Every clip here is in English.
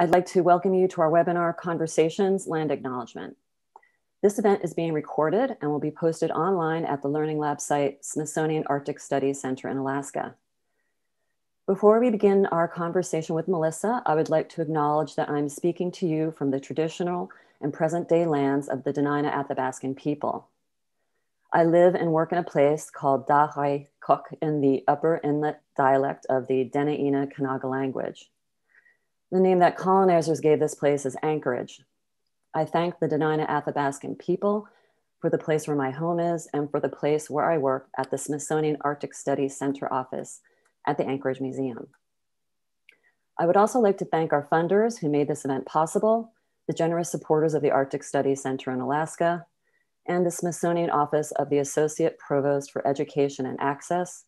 I'd like to welcome you to our webinar, Conversations, Land Acknowledgement. This event is being recorded and will be posted online at the Learning Lab site, Smithsonian Arctic Studies Center in Alaska. Before we begin our conversation with Melissa, I would like to acknowledge that I'm speaking to you from the traditional and present day lands of the Dena'ina Athabascan people. I live and work in a place called Dahai Kok in the Upper Inlet dialect of the Dena'ina Kanaga language. The name that colonizers gave this place is Anchorage. I thank the Dena'ina Athabascan people for the place where my home is and for the place where I work at the Smithsonian Arctic Studies Center office at the Anchorage Museum. I would also like to thank our funders who made this event possible, the generous supporters of the Arctic Studies Center in Alaska, and the Smithsonian Office of the Associate Provost for Education and Access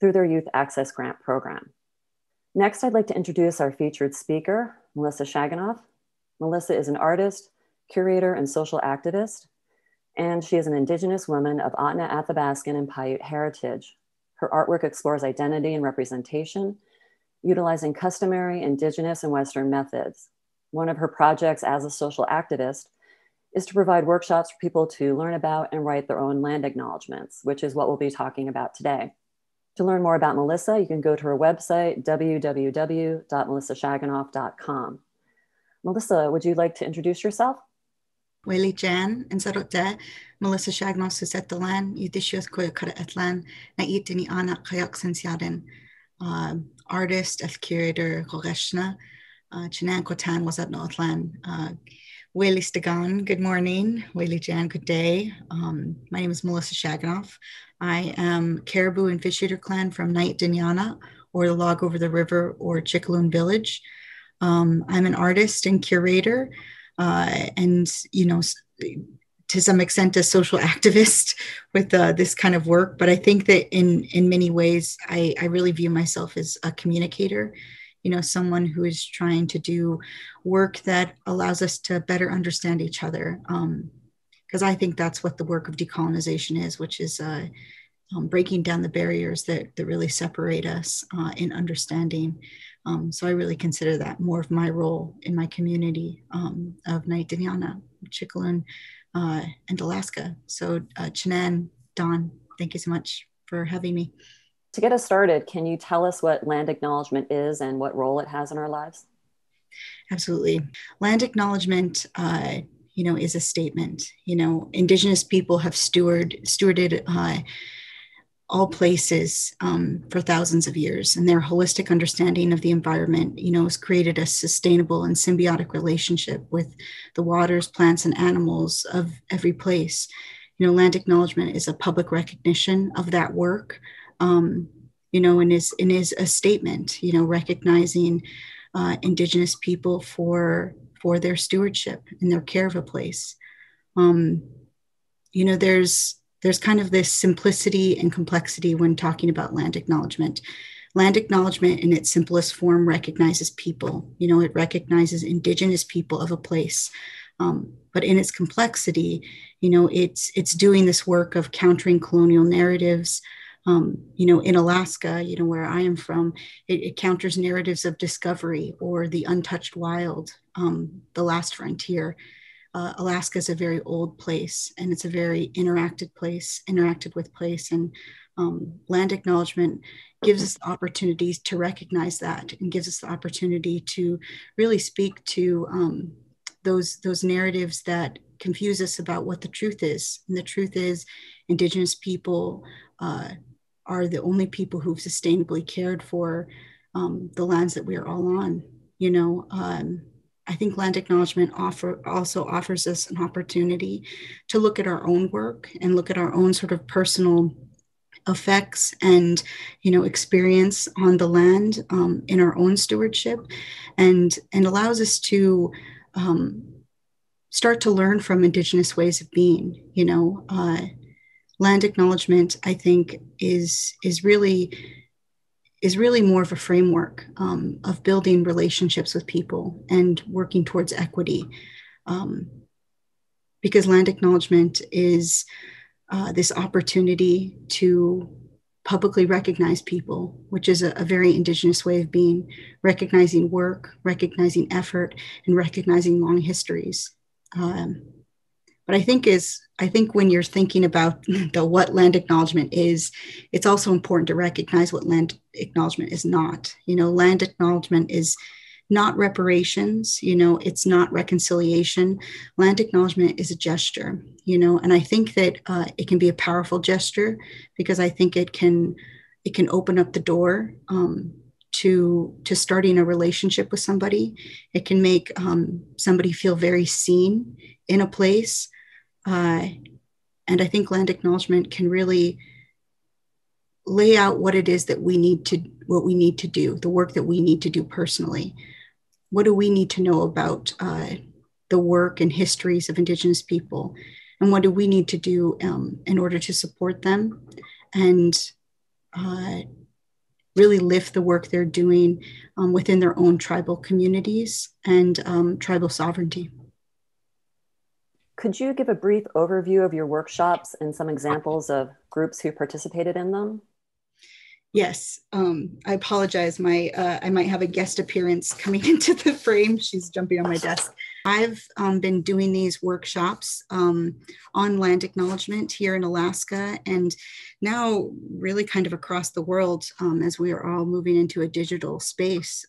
through their Youth Access Grant Program. Next, I'd like to introduce our featured speaker, Melissa Shaginoff. Melissa is an artist, curator, and social activist, and she is an Indigenous woman of Ahtna Athabascan and Paiute heritage. Her artwork explores identity and representation, utilizing customary Indigenous and Western methods. One of her projects as a social activist is to provide workshops for people to learn about and write their own land acknowledgements, which is what we'll be talking about today. To learn more about Melissa, you can go to her website, www.melissashaginoff.com. Melissa, would you like to introduce yourself? Weili Jan, Nzarota, Melissa Shaginoff Susetalan, Yudishios Koyakaratlan, Nay'dini'aa Na' Kayaksensiaden, artist, curator, Koreshna, Chenan Kotan was at Northland. Weili Stegan, good morning. Weili Jan, good day. My name is Melissa Shaginoff. I am Caribou and Fish Eater Clan from Nay'dini'aa Na', or the Log Over the River, or Chickaloon Village. I'm an artist and curator, and you know, to some extent, a social activist with this kind of work. But I think that in many ways, I really view myself as a communicator. You know, someone who is trying to do work that allows us to better understand each other. Because I think that's what the work of decolonization is, which is breaking down the barriers that really separate us in understanding. So I really consider that more of my role in my community of Nay'dini'aa Na', Chickaloon, and Alaska. So Chenan, Don, thank you so much for having me. To get us started, can you tell us what land acknowledgement is and what role it has in our lives? Absolutely. Land acknowledgement, you know, is a statement. You know, Indigenous people have stewarded all places for thousands of years, and their holistic understanding of the environment, you know, has created a sustainable and symbiotic relationship with the waters, plants, and animals of every place. You know, land acknowledgement is a public recognition of that work. You know, and is a statement, you know, recognizing Indigenous people for their stewardship and their care of a place. You know, there's kind of this simplicity and complexity when talking about land acknowledgement. Land acknowledgement in its simplest form recognizes people. You know, it recognizes Indigenous people of a place. But in its complexity, you know, it's doing this work of countering colonial narratives. You know, in Alaska, you know, where I am from, it counters narratives of discovery or the untouched wild, the last frontier. Alaska is a very old place, and it's a very interacted with place. And land acknowledgement gives us opportunities to recognize that and gives us the opportunity to really speak to those narratives that confuse us about what the truth is. And the truth is Indigenous people are the only people who've sustainably cared for the lands that we're all on. You know, I think land acknowledgement also offers us an opportunity to look at our own work and look at our own sort of personal effects and, you know, experience on the land in our own stewardship, and allows us to start to learn from Indigenous ways of being. You know, land acknowledgement, I think, is really more of a framework of building relationships with people and working towards equity, because land acknowledgement is this opportunity to publicly recognize people, which is a very Indigenous way of being, recognizing work, recognizing effort, and recognizing long histories. But I think when you're thinking about what land acknowledgement is, it's also important to recognize what land acknowledgement is not. You know, land acknowledgement is not reparations, you know, it's not reconciliation. Land acknowledgement is a gesture, you know, and I think that it can be a powerful gesture, because I think it can open up the door to starting a relationship with somebody. It can make somebody feel very seen in a place. And I think land acknowledgement can really lay out what it is that we need to do, the work that we need to do personally. What do we need to know about the work and histories of Indigenous people? And what do we need to do in order to support them and really lift the work they're doing within their own tribal communities and tribal sovereignty? Could you give a brief overview of your workshops and some examples of groups who participated in them? Yes, I apologize. I might have a guest appearance coming into the frame. She's jumping on my desk. I've been doing these workshops on land acknowledgement here in Alaska, and now really kind of across the world as we are all moving into a digital space.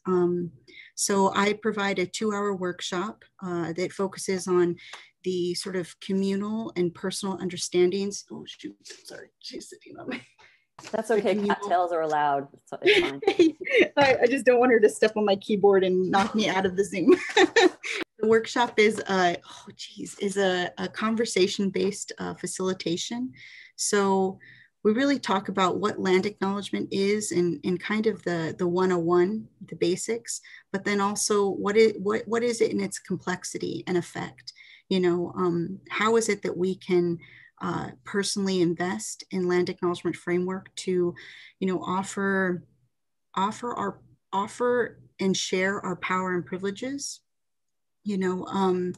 So I provide a 2-hour workshop that focuses on the sort of communal and personal understandings. Oh shoot, sorry, she's sitting on me. That's okay, cattails are allowed. So it's fine. I just don't want her to step on my keyboard and knock me out of the Zoom. The workshop is a conversation-based facilitation. So we really talk about what land acknowledgement is and kind of the 101, the basics, but then also what is it in its complexity and effect? You know, how is it that we can personally invest in land acknowledgement framework to, you know, offer and share our power and privileges? You know,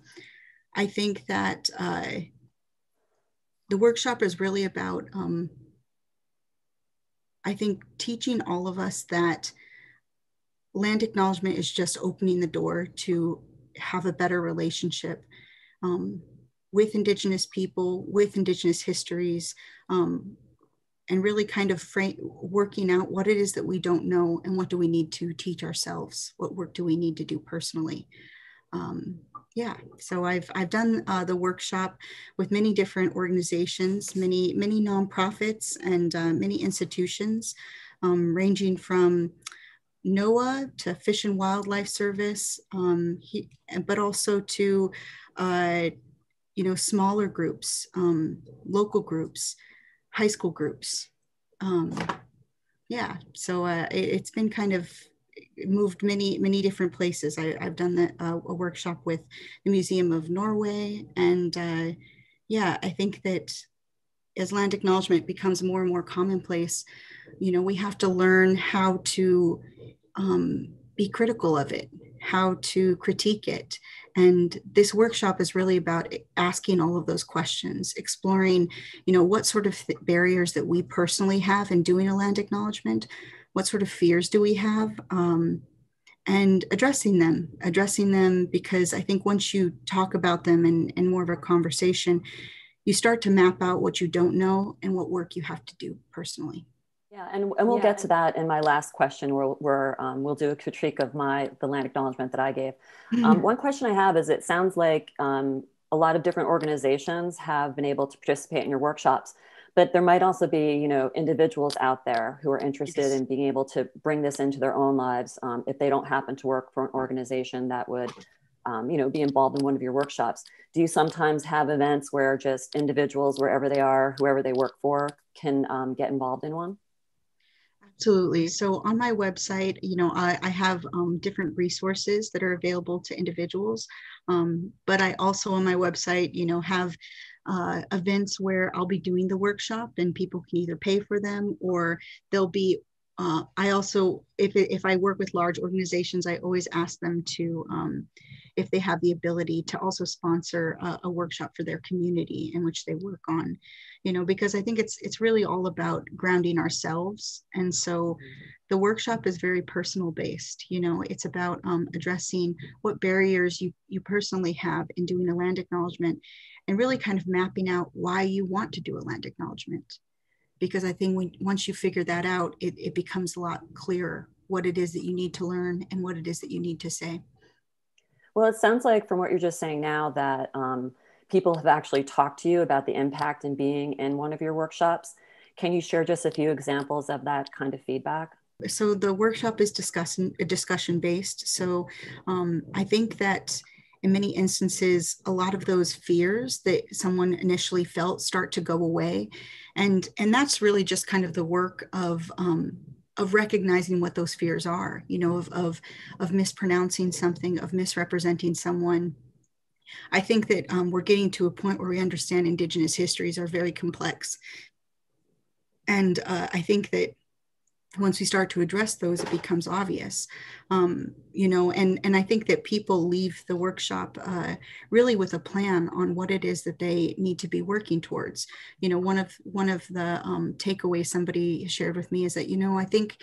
I think that the workshop is really about, I think, teaching all of us that land acknowledgement is just opening the door to have a better relationship with Indigenous people, with Indigenous histories, and really kind of working out what it is that we don't know and what do we need to teach ourselves, what work do we need to do personally. Yeah, so I've done the workshop with many different organizations, many nonprofits and many institutions, ranging from NOAA to Fish and Wildlife Service, but also to you know, smaller groups, local groups, high school groups. Yeah, so it's been kind of moved many different places. I've done a workshop with the Museum of Norway, and yeah, I think that as land acknowledgement becomes more and more commonplace, you know, we have to learn how to be critical of it, how to critique it. And this workshop is really about asking all of those questions, exploring, you know, what sort of barriers that we personally have in doing a land acknowledgement, what sort of fears do we have, and addressing them, because I think once you talk about them in more of a conversation, you start to map out what you don't know and what work you have to do personally. Yeah, and we'll get to that in my last question, where we'll do a critique of the land acknowledgement that I gave. One question I have is, it sounds like a lot of different organizations have been able to participate in your workshops, but there might also be, you know, individuals out there who are interested in being able to bring this into their own lives if they don't happen to work for an organization that would, you know, be involved in one of your workshops. Do you sometimes have events where just individuals, wherever they are, whoever they work for, can get involved in one? Absolutely. So on my website, you know, I have different resources that are available to individuals, but I also on my website, you know, have events where I'll be doing the workshop and people can either pay for them, or they'll be I also, if I work with large organizations, I always ask them to, if they have the ability, to also sponsor a workshop for their community in which they work on, you know, because I think it's really all about grounding ourselves. And so the workshop is very personal based, you know, it's about addressing what barriers you personally have in doing a land acknowledgement, and really kind of mapping out why you want to do a land acknowledgement. Because I think once you figure that out, it becomes a lot clearer what it is that you need to learn and what it is that you need to say. Well, it sounds like from what you're just saying now that people have actually talked to you about the impact in being in one of your workshops. Can you share just a few examples of that kind of feedback? So the workshop is discussion based. So I think that in many instances, a lot of those fears that someone initially felt start to go away. And that's really just kind of the work of recognizing what those fears are, you know, of mispronouncing something, of misrepresenting someone. I think that we're getting to a point where we understand Indigenous histories are very complex. And I think that once we start to address those, it becomes obvious, you know, and I think that people leave the workshop really with a plan on what it is that they need to be working towards. You know, one of the takeaways somebody shared with me is that, you know, I think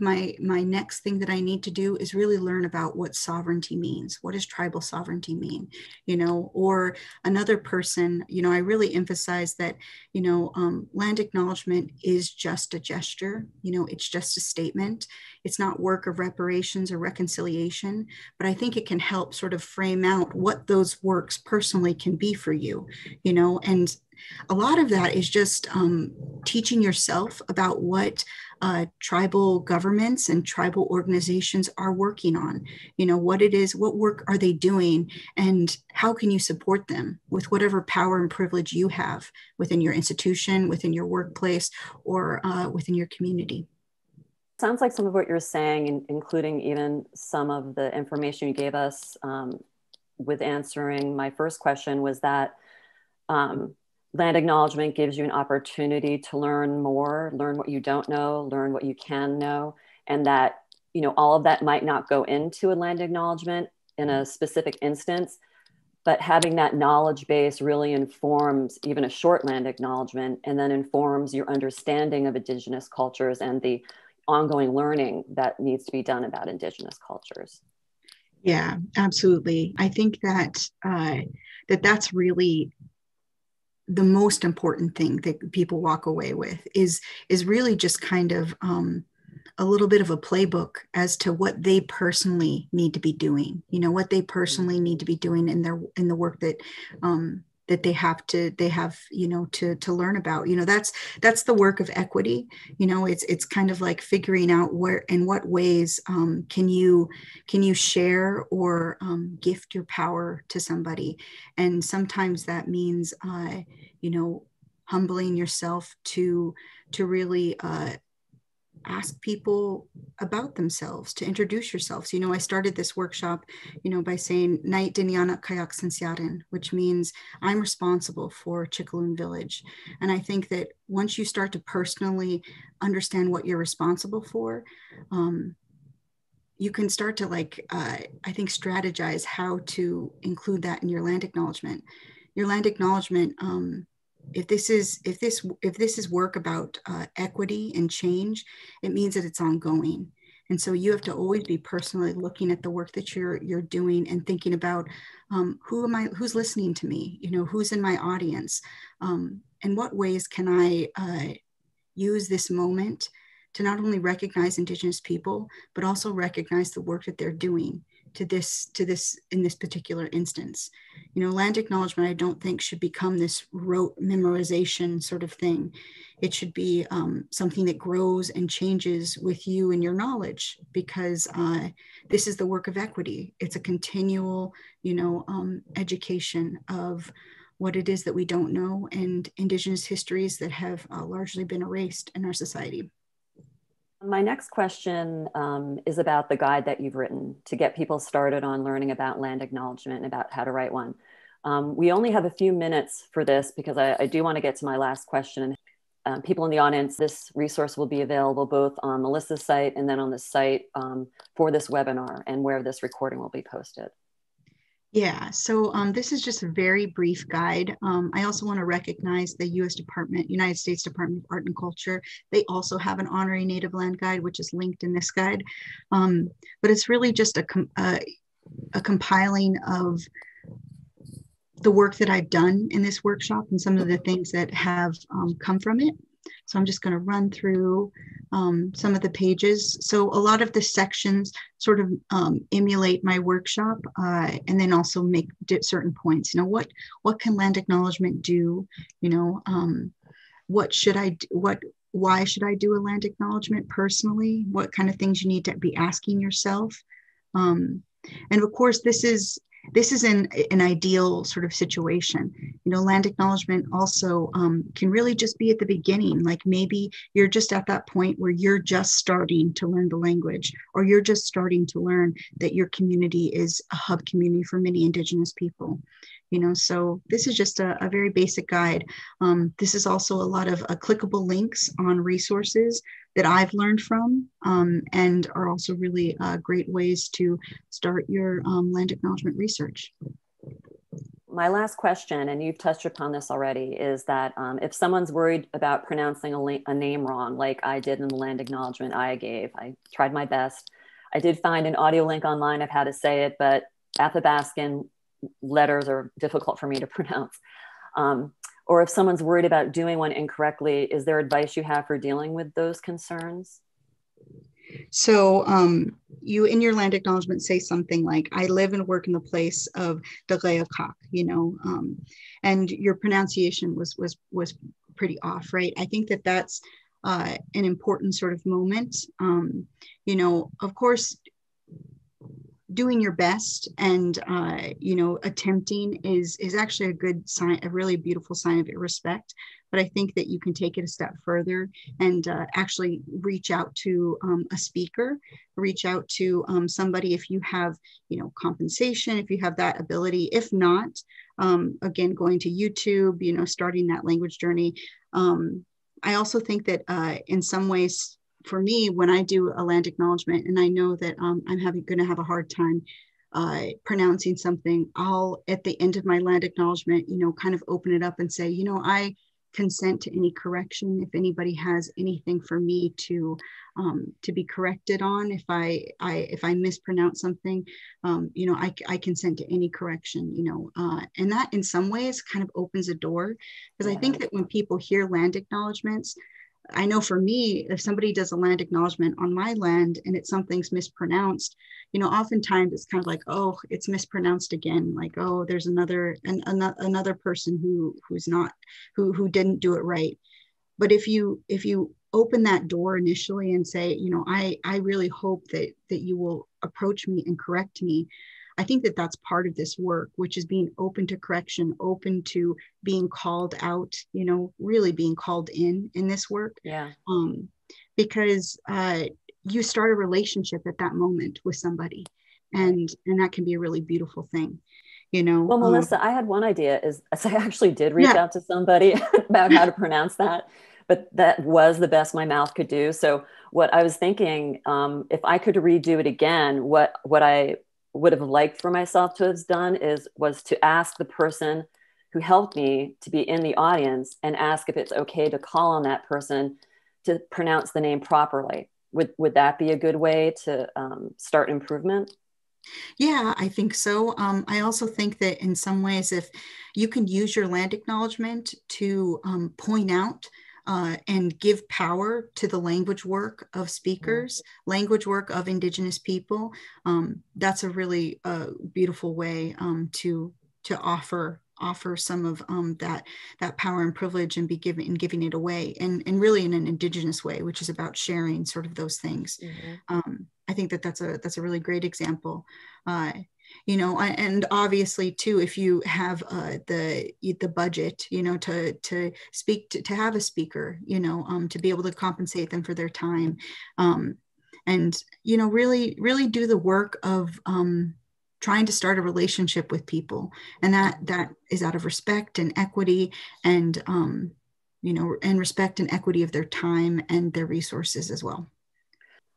my next thing that I need to do is really learn about what sovereignty means. What does tribal sovereignty mean? You know, or another person, you know, I really emphasize that, you know, land acknowledgement is just a gesture, you know, it's just a statement. It's not work of reparations or reconciliation, but I think it can help sort of frame out what those works personally can be for you, you know, and a lot of that is just teaching yourself about what tribal governments and tribal organizations are working on, you know, what it is, what work are they doing, and how can you support them with whatever power and privilege you have within your institution, within your workplace, or within your community. Sounds like some of what you're saying, including even some of the information you gave us with answering my first question, was that land acknowledgement gives you an opportunity to learn more, learn what you don't know, learn what you can know, and that, you know, all of that might not go into a land acknowledgement in a specific instance, but having that knowledge base really informs even a short land acknowledgement, and then informs your understanding of Indigenous cultures and the ongoing learning that needs to be done about Indigenous cultures. Yeah, absolutely. I think that that's really the most important thing that people walk away with is really just kind of a little bit of a playbook as to what they personally need to be doing, you know, what they personally need to be doing in the work that that they have, you know, to learn about. You know, that's the work of equity. You know, it's kind of like figuring out where, in what ways can you share or gift your power to somebody. And sometimes that means, you know, humbling yourself to really ask people about themselves, to introduce yourselves. You know, I started this workshop, you know, by saying Nay'dini'aa Na', which means I'm responsible for Chickaloon Village. And I think that once you start to personally understand what you're responsible for, you can start to I think strategize how to include that in your land acknowledgement. Your land acknowledgement, if this is work about equity and change, it means that it's ongoing. And so you have to always be personally looking at the work that you're doing and thinking about who's listening to me, you know, who's in my audience, and what ways can I use this moment to not only recognize Indigenous people, but also recognize the work that they're doing to this in this particular instance. You know, land acknowledgement, I don't think, should become this rote memorization sort of thing. It should be something that grows and changes with you and your knowledge, because this is the work of equity. It's a continual, you know, education of what it is that we don't know, and Indigenous histories that have largely been erased in our society. My next question is about the guide that you've written to get people started on learning about land acknowledgement and about how to write one. We only have a few minutes for this because I do want to get to my last question. people in the audience, this resource will be available both on Melissa's site and then on the site for this webinar and where this recording will be posted. Yeah, so this is just a very brief guide. I also want to recognize the United States Department of Art and Culture. They also have an honorary native land guide, which is linked in this guide. But it's really just a compiling of the work that I've done in this workshop and some of the things that have come from it. So I'm just going to run through some of the pages. So a lot of the sections sort of emulate my workshop and then also make certain points. You know, what can land acknowledgement do? You know, what should I do? Why should I do a land acknowledgement personally? What kind of things you need to be asking yourself? And of course, this is an ideal sort of situation. You know, land acknowledgement also can really just be at the beginning. Like maybe you're just at that point where you're just starting to learn the language, or you're just starting to learn that your community is a hub community for many Indigenous people. You know, so this is just a very basic guide. This is also a lot of clickable links on resources that I've learned from and are also really great ways to start your land acknowledgement research. My last question, and you've touched upon this already, is that if someone's worried about pronouncing a name wrong, like I did in the land acknowledgement I gave, I tried my best. I did find an audio link online of how to say it, but Athabascan letters are difficult for me to pronounce. Or if someone's worried about doing one incorrectly, is there advice you have for dealing with those concerns? So you in your land acknowledgement say something like, I live and work in the place of Dahai Kok, you know, and your pronunciation was pretty off, right? I think that that's an important sort of moment. You know, of course, doing your best and, you know, attempting is actually a good sign, a really beautiful sign of respect. But I think that you can take it a step further and actually reach out to a speaker, reach out to somebody if you have, you know, compensation, if you have that ability. If not, again, going to YouTube, you know, starting that language journey. I also think that in some ways, for me, when I do a land acknowledgement and I know that I'm going to have a hard time pronouncing something, I'll, at the end of my land acknowledgement, you know, kind of open it up and say, you know, I consent to any correction. If anybody has anything for me to be corrected on, if I mispronounce something, you know, I consent to any correction, you know, and that in some ways kind of opens a door, because I think that when people hear land acknowledgements, I know for me, if somebody does a land acknowledgement on my land and it's something's mispronounced, you know, oftentimes it's kind of like, oh, it's mispronounced again. Like, oh, there's another person who didn't do it right. But if you open that door initially and say, you know, I really hope that you will approach me and correct me. I think that that's part of this work, which is being open to correction, open to being called out, you know, really being called in this work. Yeah. Because you start a relationship at that moment with somebody, and that can be a really beautiful thing, you know. Well, Melissa, I had one idea is I actually did reach out to somebody about how to pronounce that, but that was the best my mouth could do. So what I was thinking, if I could redo it again, what I would have liked for myself to have done was to ask the person who helped me to be in the audience and ask if it's okay to call on that person to pronounce the name properly. Would that be a good way to start improvement? Yeah, I think so. I also think that in some ways, if you can use your land acknowledgement to point out and give power to the language work of speakers, language work of Indigenous people. That's a really beautiful way to offer some of that power and privilege and giving it away, and really in an Indigenous way, which is about sharing sort of those things. Mm-hmm. I think that that's a really great example. You know, and obviously too, if you have the budget, you know, to have a speaker, you know, to be able to compensate them for their time, and you know, really do the work of trying to start a relationship with people, and that is out of respect and equity, and you know, and respect and equity of their time and their resources as well.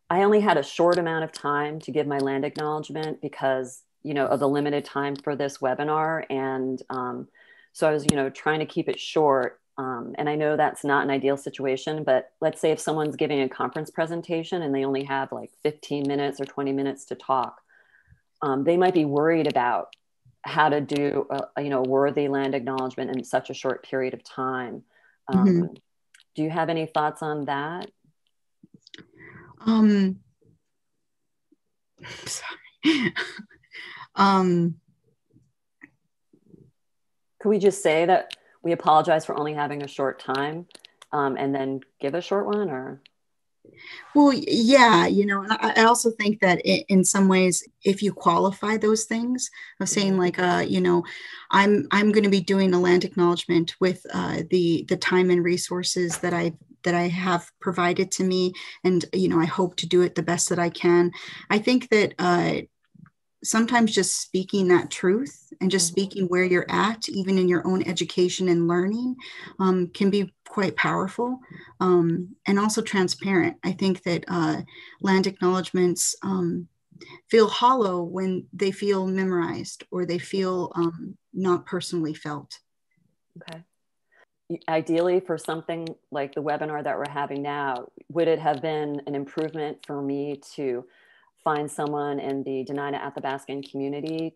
I only had a short amount of time to give my land acknowledgement because, you know, of the limited time for this webinar. And so I was, you know, trying to keep it short. And I know that's not an ideal situation, but let's say if someone's giving a conference presentation and they only have like 15 minutes or 20 minutes to talk, they might be worried about how to do a, you know, worthy land acknowledgement in such a short period of time. Do you have any thoughts on that? Sorry. Could we just say that we apologize for only having a short time and then give a short one, or? Well, yeah, you know, and I also think that in some ways, if you qualify those things of saying like, you know, I'm going to be doing a land acknowledgement with the time and resources that I have provided to me. And, you know, I hope to do it the best that I can. I think that sometimes just speaking that truth and just speaking where you're at, even in your own education and learning, can be quite powerful, and also transparent. I think that land acknowledgements feel hollow when they feel memorized or they feel not personally felt. Okay. Ideally, for something like the webinar that we're having now, would it have been an improvement for me to find someone in the Dena'ina Athabascan community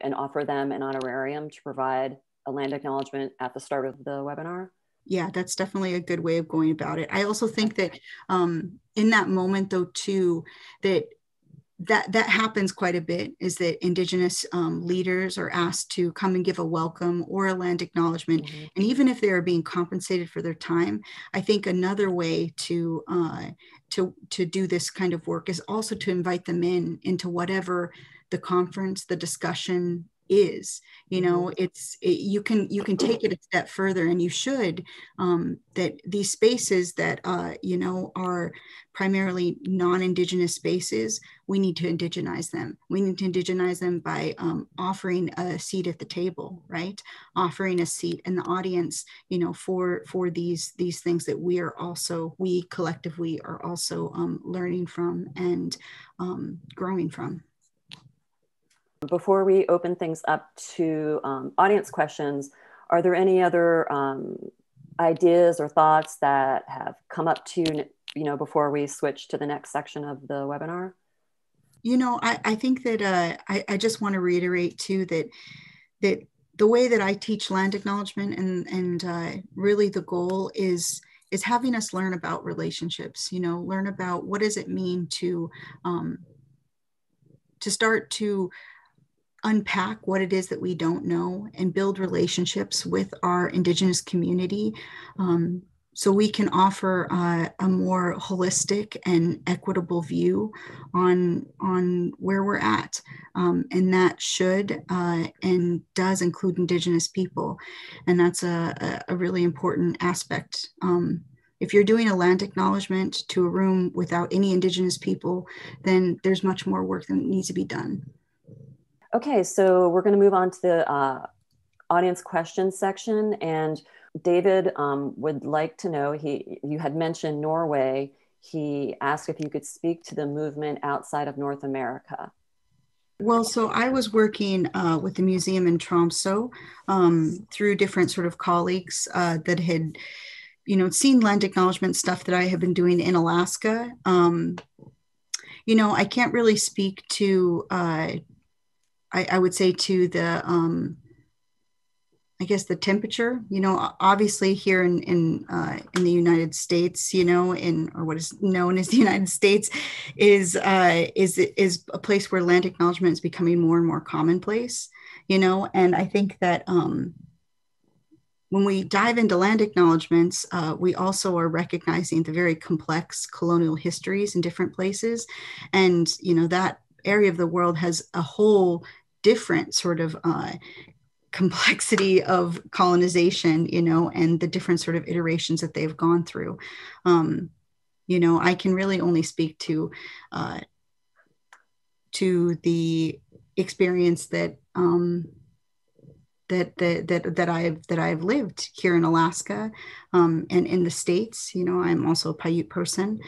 and offer them an honorarium to provide a land acknowledgement at the start of the webinar? Yeah, that's definitely a good way of going about it. I also think that in that moment though too, that happens quite a bit, is that Indigenous leaders are asked to come and give a welcome or a land acknowledgement. And even if they are being compensated for their time, I think another way to do this kind of work is also to invite them into whatever the conference, the discussion is. You know, you can take it a step further, and you should, that these spaces that, you know, are primarily non-Indigenous spaces, we need to indigenize them. We need to indigenize them by offering a seat at the table, right? Offering a seat in the audience, you know, for these things that we collectively are also learning from and growing from. Before we open things up to audience questions, are there any other ideas or thoughts that have come up to you, you know, before we switch to the next section of the webinar? You know, I think that I just want to reiterate too that the way that I teach land acknowledgement and really the goal is having us learn about relationships. You know, learn about what does it mean to start to unpack what it is that we don't know and build relationships with our Indigenous community, so we can offer a more holistic and equitable view on where we're at. And that should and does include Indigenous people. And that's a really important aspect. If you're doing a land acknowledgement to a room without any Indigenous people, then there's much more work that needs to be done. Okay, so we're going to move on to the audience questions section. And David would like to know, you had mentioned Norway. He asked if you could speak to the movement outside of North America. Well, so I was working with the museum in Tromsø through different sort of colleagues that had, you know, seen land acknowledgement stuff that I have been doing in Alaska. You know, I can't really speak to... I would say to the, I guess the temperature, you know, obviously here in the United States, you know, or what is known as the United States is a place where land acknowledgement is becoming more and more commonplace, you know. And I think that when we dive into land acknowledgements, we also are recognizing the very complex colonial histories in different places. And, you know, that area of the world has a whole different sort of complexity of colonization, you know, and the different sort of iterations that they've gone through. You know, I can really only speak to the experience that that I've lived here in Alaska, and in the States. You know, I'm also a Paiute person.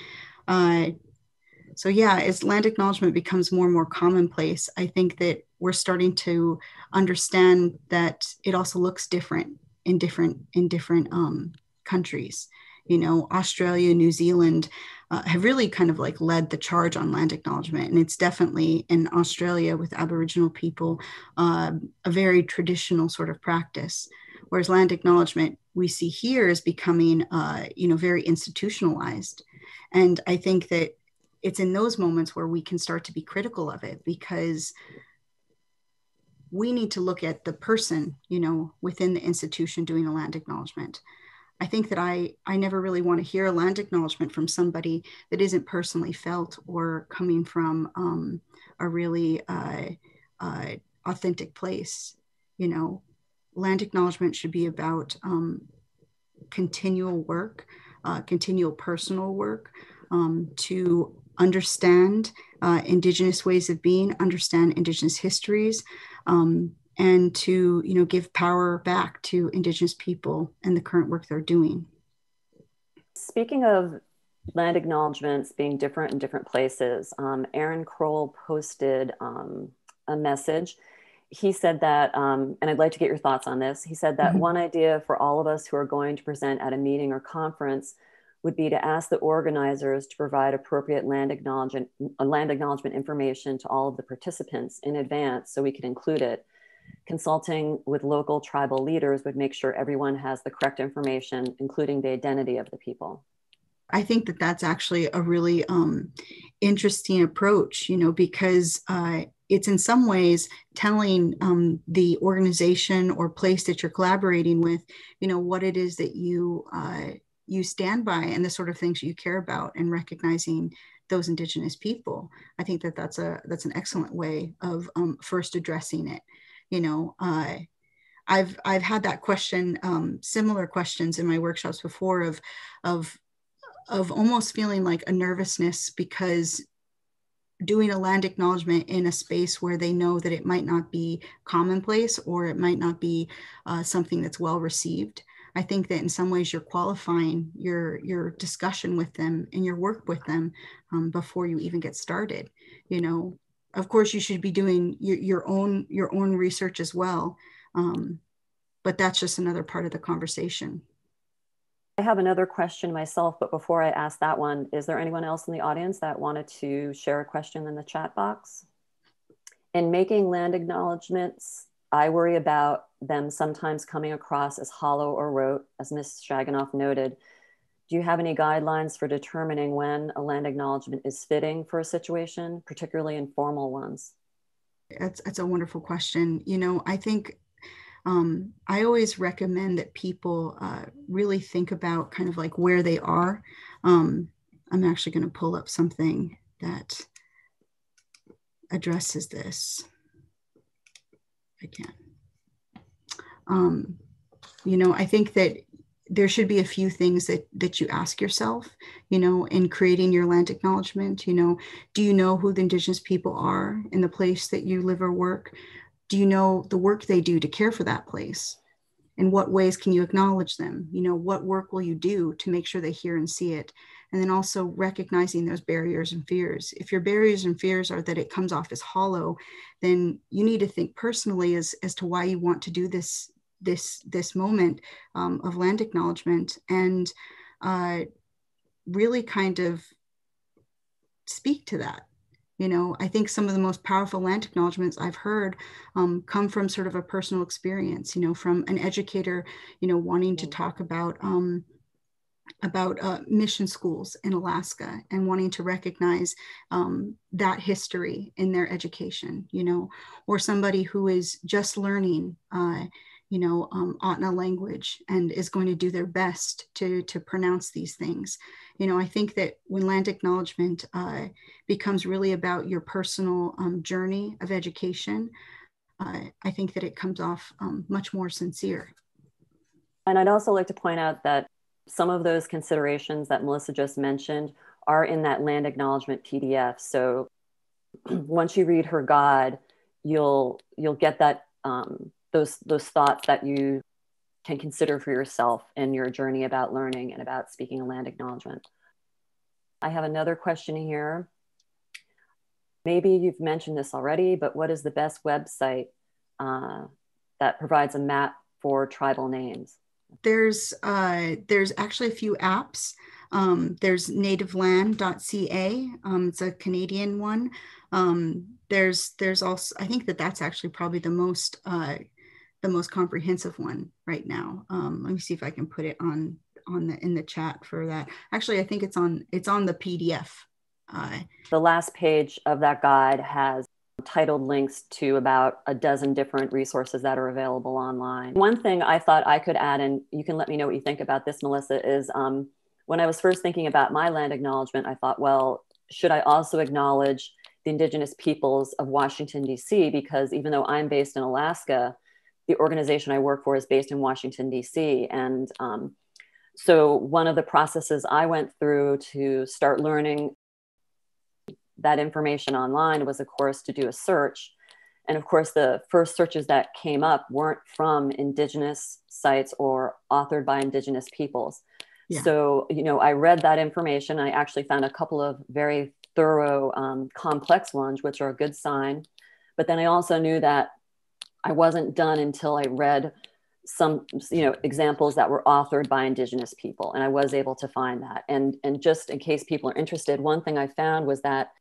So yeah, as land acknowledgement becomes more and more commonplace, I think that we're starting to understand that it also looks different in different countries. You know, Australia, New Zealand have really kind of like led the charge on land acknowledgement. And it's definitely in Australia with Aboriginal people, a very traditional sort of practice. Whereas land acknowledgement we see here is becoming, you know, very institutionalized. And I think that it's in those moments where we can start to be critical of it, because we need to look at the person, you know, within the institution doing a land acknowledgement. I think that I never really want to hear a land acknowledgement from somebody that isn't personally felt or coming from a really authentic place. You know, land acknowledgement should be about continual work, continual personal work to understand Indigenous ways of being, understand Indigenous histories, and to, you know, give power back to Indigenous people and the current work they're doing. Speaking of land acknowledgements being different in different places, Aaron Kroll posted a message. He said that, and I'd like to get your thoughts on this. He said that one idea for all of us who are going to present at a meeting or conference would be to ask the organizers to provide appropriate land acknowledgement information to all of the participants in advance so we could include it. Consulting with local tribal leaders would make sure everyone has the correct information, including the identity of the people. I think that that's actually a really interesting approach, you know, because it's in some ways telling the organization or place that you're collaborating with, you know, what it is that you you stand by and the sort of things you care about, and recognizing those Indigenous people. I think that that's an excellent way of first addressing it. You know, I've had that question, similar questions in my workshops before of almost feeling like a nervousness because doing a land acknowledgement in a space where they know that it might not be commonplace or it might not be something that's well received. I think that in some ways you're qualifying your discussion with them and your work with them before you even get started, you know. Of course, you should be doing your own research as well, but that's just another part of the conversation. I have another question myself, but before I ask that one, is there anyone else in the audience that wanted to share a question in the chat box? In making land acknowledgements, I worry about them sometimes coming across as hollow or rote, as Ms. Shaginoff noted. Do you have any guidelines for determining when a land acknowledgement is fitting for a situation, particularly informal ones? That's a wonderful question. You know, I think I always recommend that people really think about kind of like where they are. I'm actually going to pull up something that addresses this, if I can. You know, I think that there should be a few things that you ask yourself, you know, in creating your land acknowledgement. You know, do you know who the Indigenous people are in the place that you live or work? Do you know the work they do to care for that place? In what ways can you acknowledge them? You know, what work will you do to make sure they hear and see it? And then also recognizing those barriers and fears. If your barriers and fears are that it comes off as hollow, then you need to think personally as to why you want to do this moment of land acknowledgement, and really kind of speak to that. You know, I think some of the most powerful land acknowledgements I've heard come from sort of a personal experience, you know, from an educator, you know, wanting to talk about mission schools in Alaska and wanting to recognize that history in their education, you know, or somebody who is just learning you know, Ahtna language and is going to do their best to pronounce these things. You know, I think that when land acknowledgement becomes really about your personal journey of education, I think that it comes off much more sincere. And I'd also like to point out that some of those considerations that Melissa just mentioned are in that land acknowledgement PDF. So once you read her guide, you'll get that those thoughts that you can consider for yourself in your journey about learning and about speaking a land acknowledgement. I have another question here. Maybe you've mentioned this already, but what is the best website that provides a map for tribal names? There's actually a few apps. There's NativeLand.ca. It's a Canadian one. There's also, I think that's actually probably the most comprehensive one right now. Let me see if I can put it in the chat for that. Actually, I think it's on the PDF. The last page of that guide has titled links to about a dozen different resources that are available online. One thing I thought I could add, and you can let me know what you think about this, Melissa, is when I was first thinking about my land acknowledgement, I thought, well, should I also acknowledge the Indigenous peoples of Washington, D.C., because even though I'm based in Alaska, the organization I work for is based in Washington, D.C. And so one of the processes I went through to start learning that information online was, of course, to do a search. And of course, the first searches that came up weren't from Indigenous sites or authored by Indigenous peoples. Yeah. So, you know, I read that information. I actually found a couple of very thorough, complex ones, which are a good sign. But then I also knew that I wasn't done until I read some, you know, examples that were authored by Indigenous people. And I was able to find that. And just in case people are interested, one thing I found was that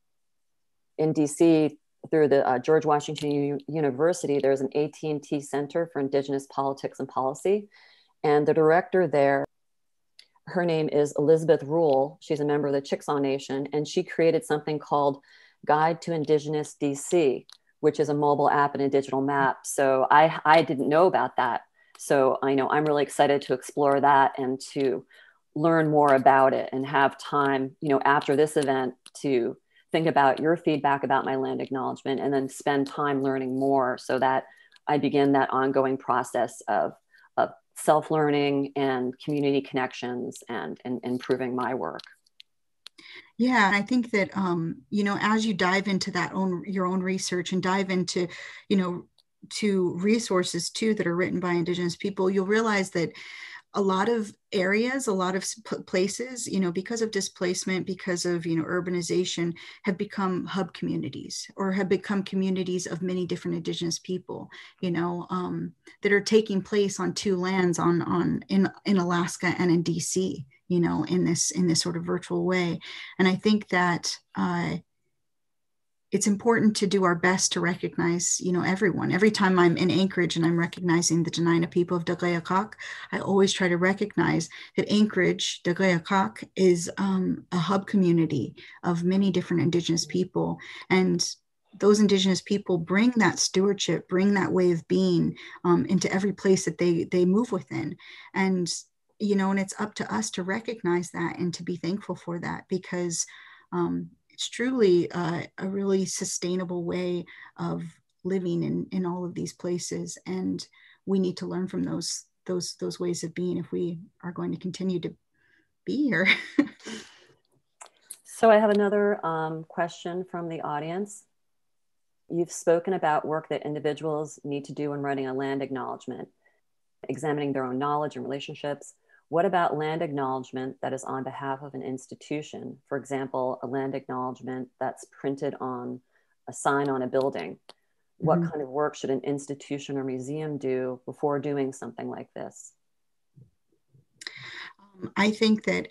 in DC, through the George Washington University, there's an AT&T Center for Indigenous Politics and Policy. And the director there, her name is Elizabeth Rule. She's a member of the Chickasaw Nation, and she created something called Guide to Indigenous DC, which is a mobile app and a digital map. So I didn't know about that. So I know I'm really excited to explore that and to learn more about it and have time, you know, after this event to think about your feedback about my land acknowledgement and then spend time learning more so that I begin that ongoing process of self-learning and community connections and improving my work. Yeah, I think that, you know, as you dive into that your own research and dive into, you know, to resources too that are written by Indigenous people, you'll realize that a lot of areas, a lot of places, you know, because of displacement, because of, you know, urbanization, have become hub communities or have become communities of many different Indigenous people, you know, that are taking place on two lands in Alaska and in DC, you know, in this sort of virtual way. And I think that it's important to do our best to recognize, you know, everyone. Every time I'm in Anchorage and I'm recognizing the Dena'ina people of Dgheyaytnu, I always try to recognize that Anchorage, Dgheyaytnu, is a hub community of many different Indigenous people. And those Indigenous people bring that stewardship, bring that way of being into every place that they move within. And, you know, and it's up to us to recognize that and to be thankful for that, because it's truly a really sustainable way of living in all of these places. And we need to learn from those ways of being if we are going to continue to be here. So I have another question from the audience. You've spoken about work that individuals need to do when writing a land acknowledgement, examining their own knowledge and relationships. What about land acknowledgement that is on behalf of an institution? For example, a land acknowledgement that's printed on a sign on a building. What kind of work should an institution or museum do before doing something like this? I think that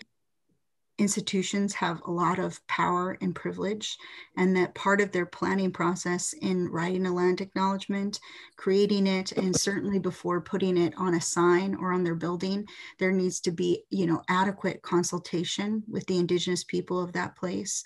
institutions have a lot of power and privilege, and that part of their planning process in writing a land acknowledgement, creating it, and certainly before putting it on a sign or on their building, there needs to be, you know, adequate consultation with the Indigenous people of that place.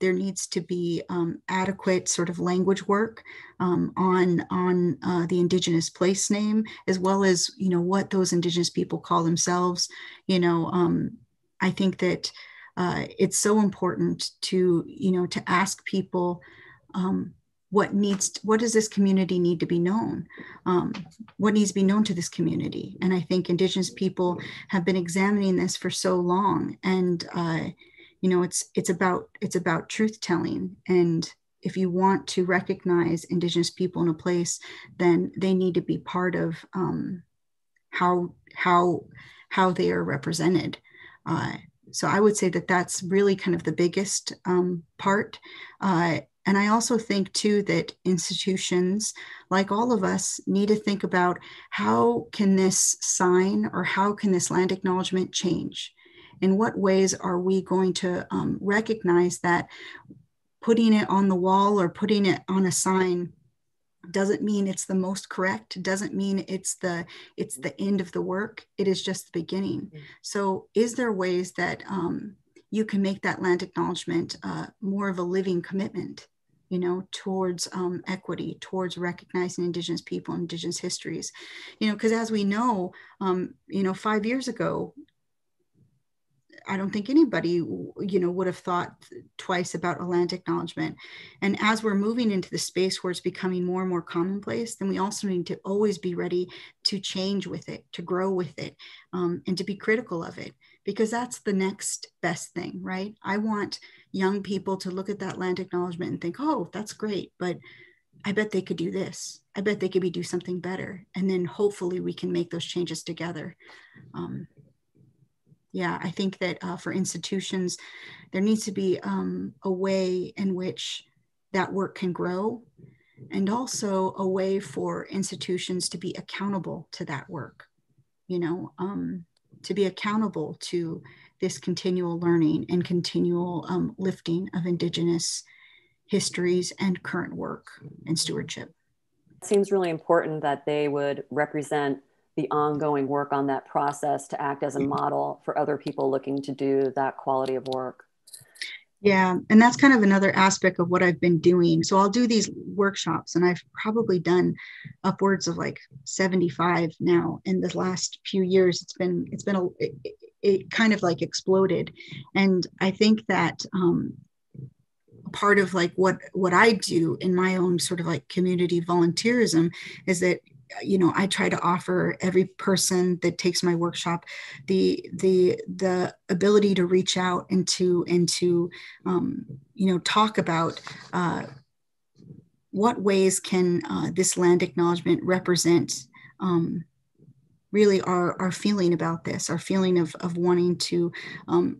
There needs to be adequate sort of language work on the Indigenous place name, as well as, you know, what those Indigenous people call themselves, you know. I think that it's so important to, you know, to ask people what does this community need to be known? What needs to be known to this community? And I think Indigenous people have been examining this for so long, and you know, it's about truth telling and if you want to recognize Indigenous people in a place, then they need to be part of how they are represented. So I would say that that's really kind of the biggest part. And I also think too that institutions, like all of us, need to think about how can this sign or how can this land acknowledgement change? In what ways are we going to recognize that putting it on the wall or putting it on a sign doesn't mean it's the most correct, doesn't mean it's the end of the work, it is just the beginning. So is there ways that you can make that land acknowledgement more of a living commitment, you know, towards equity, towards recognizing Indigenous people, Indigenous histories, you know, because as we know, you know, 5 years ago, I don't think anybody, you know, would have thought twice about a land acknowledgement. And as we're moving into the space where it's becoming more and more commonplace, then we also need to always be ready to change with it, to grow with it, and to be critical of it, because that's the next best thing, right? I want young people to look at that land acknowledgement and think, oh, that's great, but I bet they could do this. I bet they could do something better. And then hopefully we can make those changes together. Yeah, I think that for institutions, there needs to be a way in which that work can grow, and also a way for institutions to be accountable to that work, you know, to be accountable to this continual learning and continual lifting of Indigenous histories and current work and stewardship. It seems really important that they would represent the ongoing work on that process to act as a model for other people looking to do that quality of work. Yeah, and that's kind of another aspect of what I've been doing. So I'll do these workshops, and I've probably done upwards of like 75 now. In the last few years, it kind of like exploded. And I think that part of like what I do in my own sort of like community volunteerism is that, you know, I try to offer every person that takes my workshop the ability to reach out and to you know, talk about what ways can this land acknowledgement represent really our feeling about this, our feeling of wanting to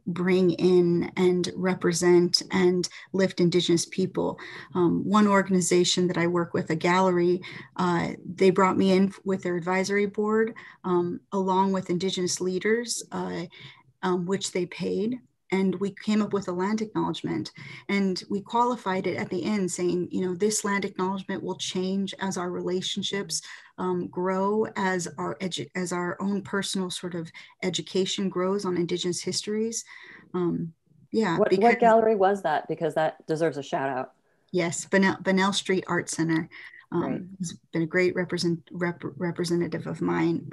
bring in and represent and lift Indigenous people. One organization that I work with, a gallery, they brought me in with their advisory board along with Indigenous leaders, which they paid. And we came up with a land acknowledgement, and we qualified it at the end saying, you know, this land acknowledgement will change as our relationships grow, as our own personal sort of education grows on Indigenous histories. Yeah. What gallery was that? Because that deserves a shout out. Yes, Bunnell Street Art Center. Has been a great representative of mine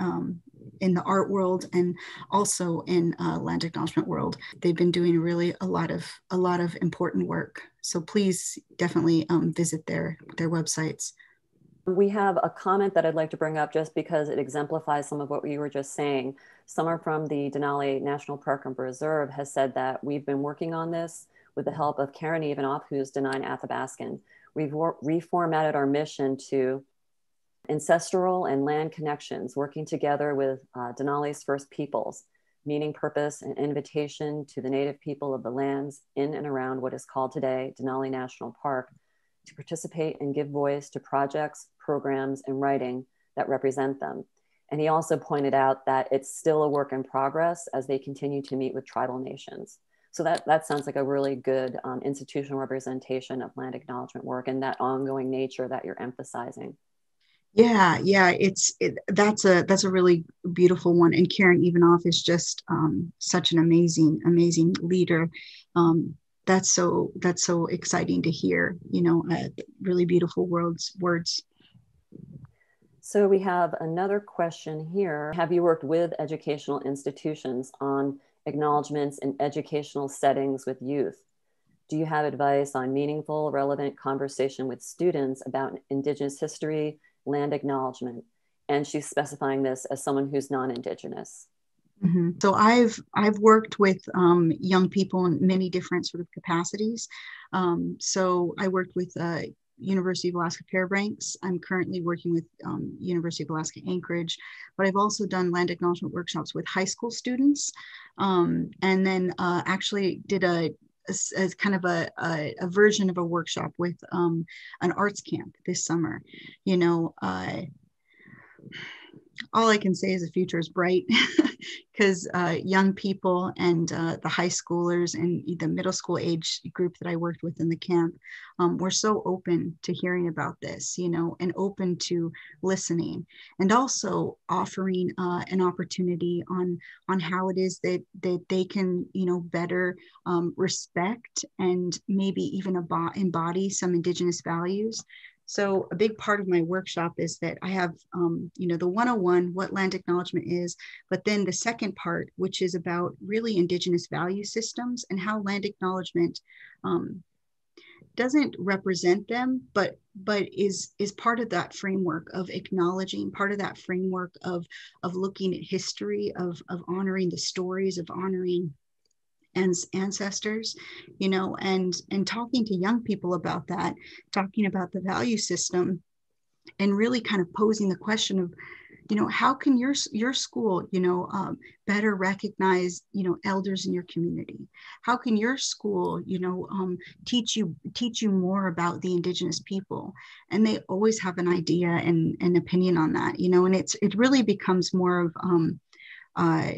in the art world, and also in land acknowledgement world. They've been doing really a lot of important work. So please definitely visit their websites. We have a comment that I'd like to bring up just because it exemplifies some of what you were just saying. Someone from the Denali National Park and Preserve has said that we've been working on this with the help of Karen Evanoff, who's Dena'ina Athabascan. We've reformatted our mission to ancestral and land connections, working together with Denali's first peoples, meaning, purpose, and invitation to the native people of the lands in and around what is called today Denali National Park, to participate and give voice to projects, programs, and writing that represent them. And he also pointed out that it's still a work in progress as they continue to meet with tribal nations. So that sounds like a really good institutional representation of land acknowledgement work and that ongoing nature that you're emphasizing. Yeah, that's a really beautiful one. And Karen Ivanoff is just such an amazing leader. That's so exciting to hear. You know, really beautiful words. So we have another question here. Have you worked with educational institutions on acknowledgements in educational settings with youth? Do you have advice on meaningful, relevant conversation with students about Indigenous history, land acknowledgement? And she's specifying this as someone who's non-Indigenous. Mm-hmm. So I've worked with young people in many different sort of capacities. So I worked with University of Alaska Fairbanks. I'm currently working with University of Alaska Anchorage, but I've also done land acknowledgement workshops with high school students, and then actually did a kind of a version of a workshop with an arts camp this summer. You know, all I can say is the future is bright, because young people and the high schoolers and the middle school age group that I worked with in the camp were so open to hearing about this, you know, and open to listening, and also offering an opportunity on how it is that they can, you know, better respect and maybe even embody some Indigenous values. So a big part of my workshop is that I have, you know, the 101, what land acknowledgement is, but then the second part, which is about really Indigenous value systems and how land acknowledgement doesn't represent them, but is part of that framework of acknowledging, part of that framework of looking at history, of honoring the stories, of honoring and ancestors, you know, and talking to young people about that, talking about the value system, and really kind of posing the question of, you know, how can your school, you know, better recognize, you know, elders in your community? How can your school, you know, teach you more about the Indigenous people? And they always have an idea and an opinion on that, you know, and it really becomes more of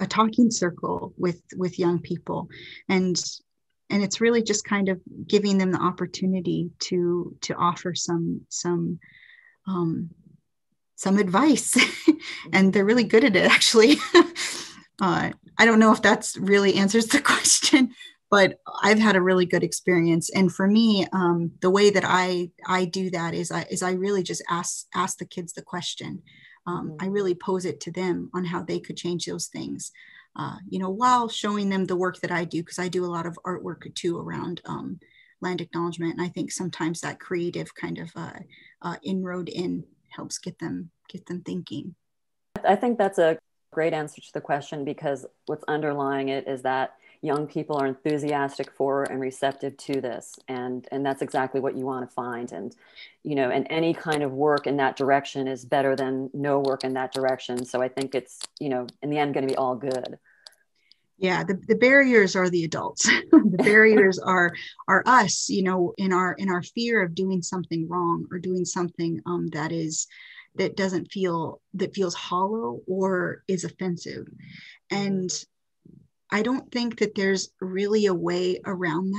a talking circle with young people, and it's really just kind of giving them the opportunity to offer some advice, and they're really good at it, actually. I don't know if that's really answers the question, but I've had a really good experience. And for me, the way that I do that is I really just ask the kids the question. I really pose it to them on how they could change those things, you know, while showing them the work that I do, because I do a lot of artwork too around land acknowledgement. And I think sometimes that creative kind of inroad in helps get them thinking. I think that's a great answer to the question, because what's underlying it is that young people are enthusiastic for and receptive to this. And that's exactly what you want to find. And, you know, and any kind of work in that direction is better than no work in that direction. So I think it's, you know, in the end going to be all good. Yeah, the barriers are the adults. The barriers are us, you know, in our fear of doing something wrong or doing something that feels hollow or is offensive. And I don't think that there's really a way around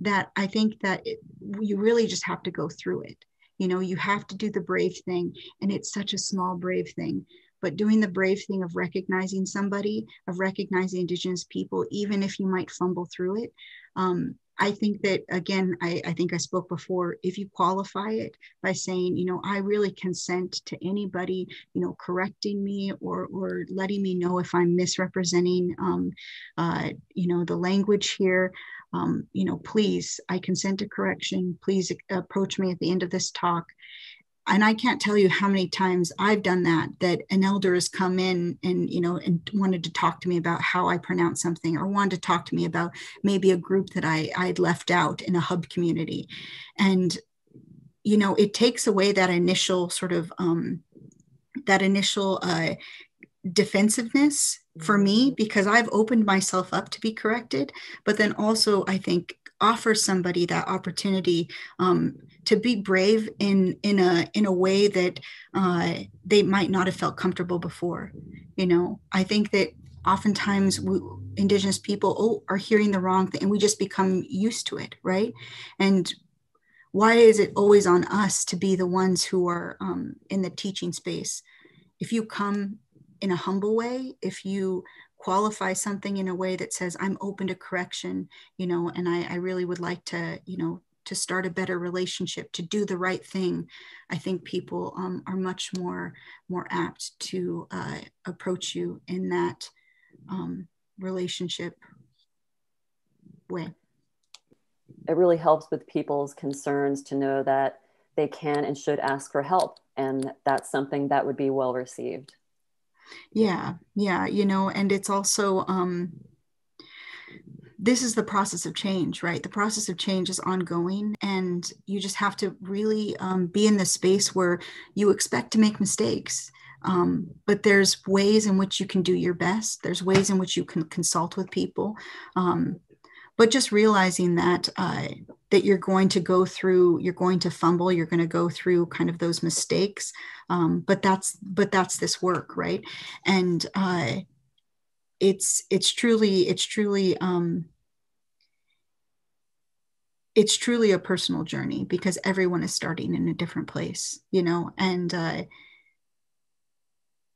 that I think that you really just have to go through it. You know, you have to do the brave thing, and it's such a small brave thing, but doing the brave thing of recognizing somebody, of recognizing Indigenous people, even if you might fumble through it. I think that, again, I think I spoke before, if you qualify it by saying, you know, I really consent to anybody, you know, correcting me or letting me know if I'm misrepresenting, you know, the language here, you know, please, I consent to correction. Please approach me at the end of this talk. And I can't tell you how many times I've done that an elder has come in and, you know, and wanted to talk to me about how I pronounce something, or wanted to talk to me about maybe a group that I'd left out in a hub community. And, you know, it takes away that initial sort of, defensiveness for me, because I've opened myself up to be corrected, but then also I think offer somebody that opportunity to be brave in a way that they might not have felt comfortable before. You know, I think that oftentimes Indigenous people are hearing the wrong thing, and we just become used to it, right? And why is it always on us to be the ones who are in the teaching space? If you come in a humble way, if you qualify something in a way that says, I'm open to correction, you know, and I really would like to, you know, to start a better relationship, to do the right thing, I think people are much more apt to approach you in that relationship way. It really helps with people's concerns to know that they can and should ask for help. And that's something that would be well received. Yeah, you know, and it's also, this is the process of change, right? The process of change is ongoing, and you just have to really be in the space where you expect to make mistakes. But there's ways in which you can do your best. There's ways in which you can consult with people. But just realizing that that you're going to go through, you're going to fumble, you're going to go through kind of those mistakes. But that's this work, right? And it's truly a personal journey, because everyone is starting in a different place, you know, and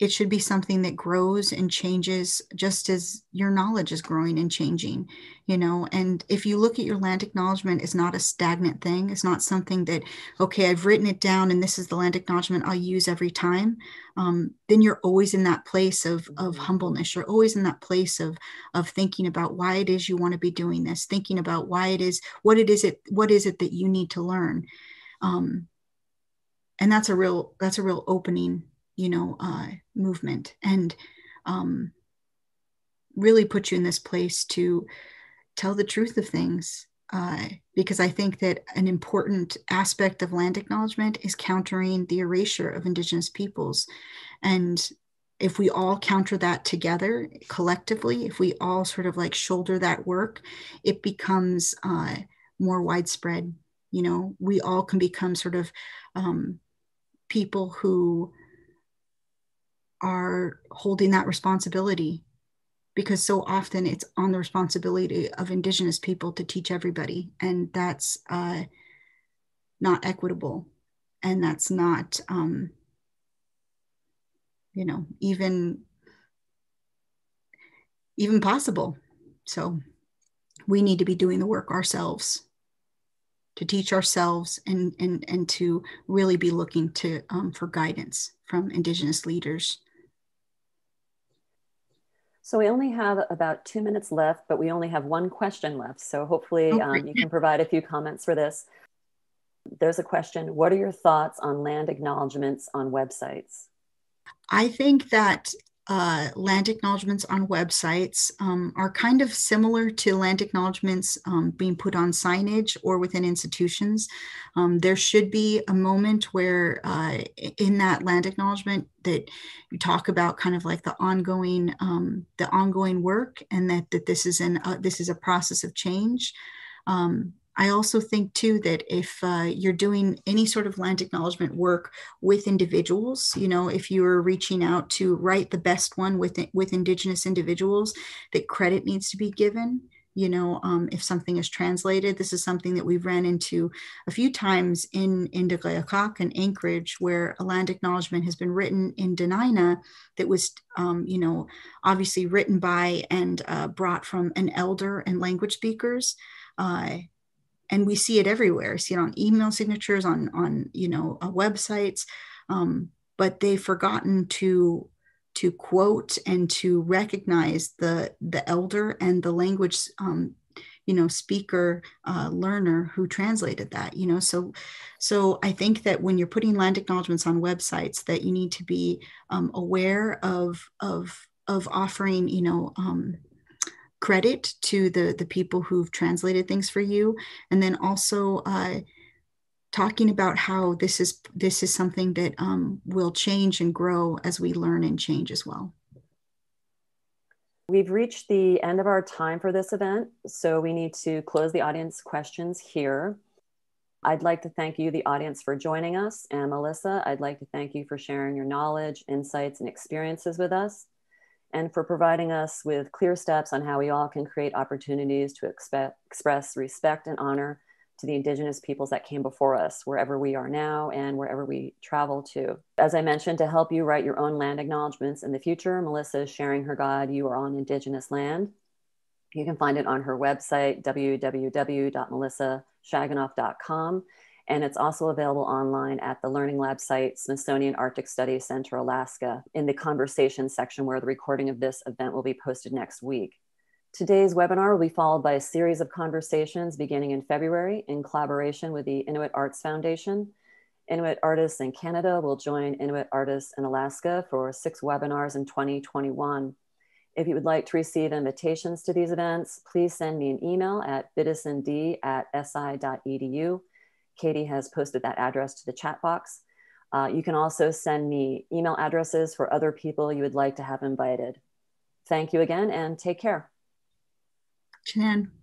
it should be something that grows and changes just as your knowledge is growing and changing, you know. And if you look at your land acknowledgement, it's not a stagnant thing. It's not something that, okay, I've written it down and this is the land acknowledgement I'll use every time. Then you're always in that place of humbleness. You're always in that place of thinking about why it is you want to be doing this, thinking about why it is, what is it that you need to learn. And that's a real opening, you know, movement, and really put you in this place to tell the truth of things. Because I think that an important aspect of land acknowledgement is countering the erasure of Indigenous peoples. And if we all counter that together collectively, if we all sort of like shoulder that work, it becomes more widespread. You know, we all can become sort of people who are holding that responsibility, because so often it's on the responsibility of Indigenous people to teach everybody, and that's not equitable, and that's not you know, even possible. So we need to be doing the work ourselves to teach ourselves, and to really be looking to for guidance from Indigenous leaders. So we only have about 2 minutes left, but we only have one question left. So hopefully you can provide a few comments for this. There's a question: what are your thoughts on land acknowledgements on websites? I think that land acknowledgements on websites are kind of similar to land acknowledgements being put on signage or within institutions. There should be a moment where in that land acknowledgement that you talk about kind of like the ongoing work, and that this is a process of change. I also think too that if you're doing any sort of land acknowledgement work with individuals, you know, if you're reaching out to write the best one with Indigenous individuals, that credit needs to be given. You know, if something is translated, this is something that we've ran into a few times in Dgheyaytnu and Anchorage, where a land acknowledgement has been written in Dena'ina that was, you know, obviously written by and brought from an elder and language speakers. And we see it everywhere. I see it on email signatures, on you know, websites, but they've forgotten to quote and to recognize the elder and the language, you know, speaker, learner who translated that, you know. So I think that when you're putting land acknowledgements on websites, that you need to be aware of offering, you know, credit to the people who've translated things for you, and then also talking about how this is something that will change and grow as we learn and change as well. We've reached the end of our time for this event, so we need to close the audience questions here. I'd like to thank you, the audience, for joining us, and Melissa, I'd like to thank you for sharing your knowledge, insights, and experiences with us, and for providing us with clear steps on how we all can create opportunities to express respect and honor to the Indigenous peoples that came before us, wherever we are now and wherever we travel to. As I mentioned, to help you write your own land acknowledgements in the future, Melissa is sharing her guide, You Are on Indigenous Land. You can find it on her website, www.melissashaginoff.com. And it's also available online at the Learning Lab site, Smithsonian Arctic Studies Center, Alaska, in the conversation section, where the recording of this event will be posted next week. Today's webinar will be followed by a series of conversations beginning in February in collaboration with the Inuit Arts Foundation Inuit artists in Canada will join Inuit artists in Alaska for 6 webinars in 2021. If you would like to receive invitations to these events, please send me an email at bidisond@si.edu. Katie has posted that address to the chat box. You can also send me email addresses for other people you would like to have invited. Thank you again and take care. Chenan.